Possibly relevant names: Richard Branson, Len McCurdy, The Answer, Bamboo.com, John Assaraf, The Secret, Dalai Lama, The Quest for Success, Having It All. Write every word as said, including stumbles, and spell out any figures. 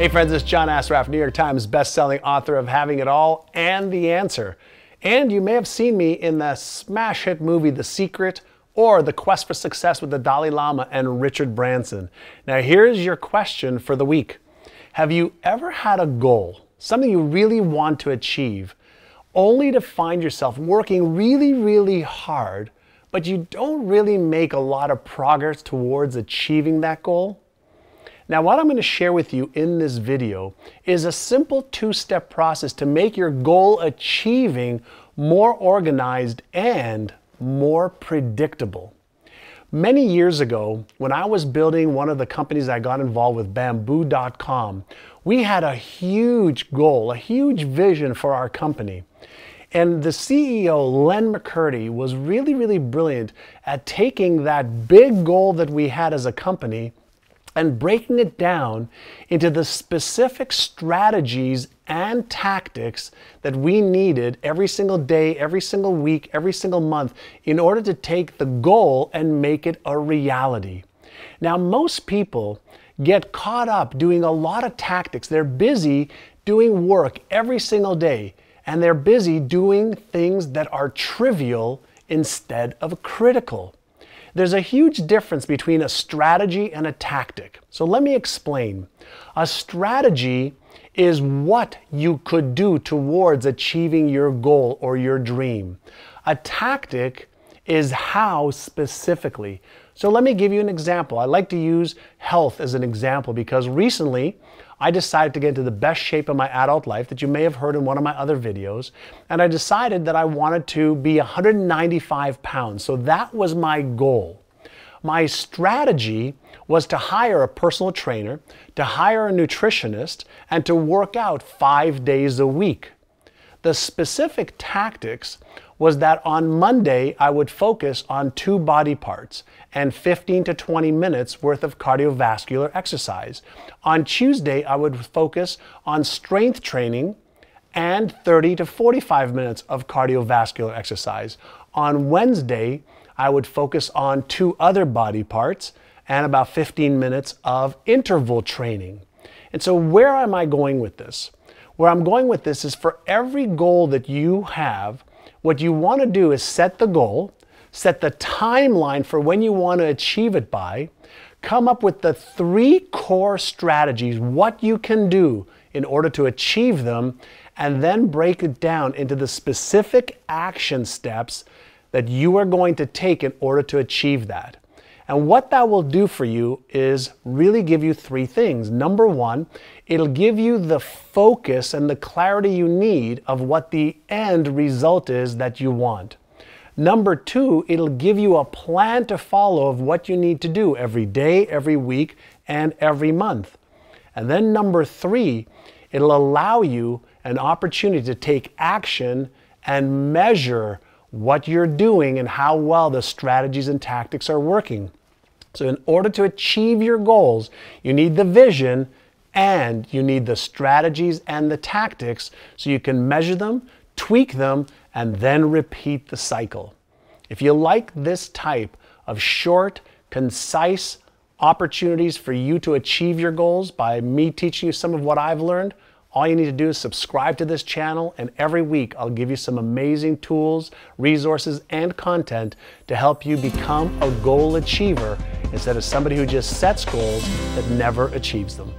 Hey friends, it's John Assaraf, New York Times bestselling author of Having It All and The Answer. And you may have seen me in the smash hit movie The Secret or The Quest for Success with the Dalai Lama and Richard Branson. Now here's your question for the week. Have you ever had a goal, something you really want to achieve, only to find yourself working really, really hard, but you don't really make a lot of progress towards achieving that goal? Now, what I'm going to share with you in this video is a simple two-step process to make your goal achieving more organized and more predictable. Many years ago, when I was building one of the companies I got involved with, Bamboo dot com, we had a huge goal, a huge vision for our company. And the C E O, Len McCurdy, was really, really brilliant at taking that big goal that we had as a company and breaking it down into the specific strategies and tactics that we needed every single day, every single week, every single month in order to take the goal and make it a reality. Now, most people get caught up doing a lot of tactics. They're busy doing work every single day, and they're busy doing things that are trivial instead of critical. There's a huge difference between a strategy and a tactic. So let me explain. A strategy is what you could do towards achieving your goal or your dream. A tactic is how specifically. So let me give you an example. I like to use health as an example because recently I decided to get into the best shape of my adult life that you may have heard in one of my other videos, and I decided that I wanted to be one hundred ninety-five pounds. So that was my goal. My strategy was to hire a personal trainer, to hire a nutritionist, and to work out five days a week. The specific tactics was that on Monday, I would focus on two body parts and fifteen to twenty minutes worth of cardiovascular exercise. On Tuesday, I would focus on strength training and thirty to forty-five minutes of cardiovascular exercise. On Wednesday, I would focus on two other body parts and about fifteen minutes of interval training. And so where am I going with this? Where I'm going with this is for every goal that you have, what you want to do is set the goal, set the timeline for when you want to achieve it by, come up with the three core strategies, what you can do in order to achieve them, and then break it down into the specific action steps that you are going to take in order to achieve that. And what that will do for you is really give you three things. Number one, it'll give you the focus and the clarity you need of what the end result is that you want. Number two, it'll give you a plan to follow of what you need to do every day, every week, and every month. And then number three, it'll allow you an opportunity to take action and measure what you're doing and how well the strategies and tactics are working. So in order to achieve your goals, you need the vision and you need the strategies and the tactics so you can measure them, tweak them, and then repeat the cycle. If you like this type of short, concise opportunities for you to achieve your goals by me teaching you some of what I've learned, all you need to do is subscribe to this channel, and every week I'll give you some amazing tools, resources, and content to help you become a goal achiever instead of somebody who just sets goals that never achieves them.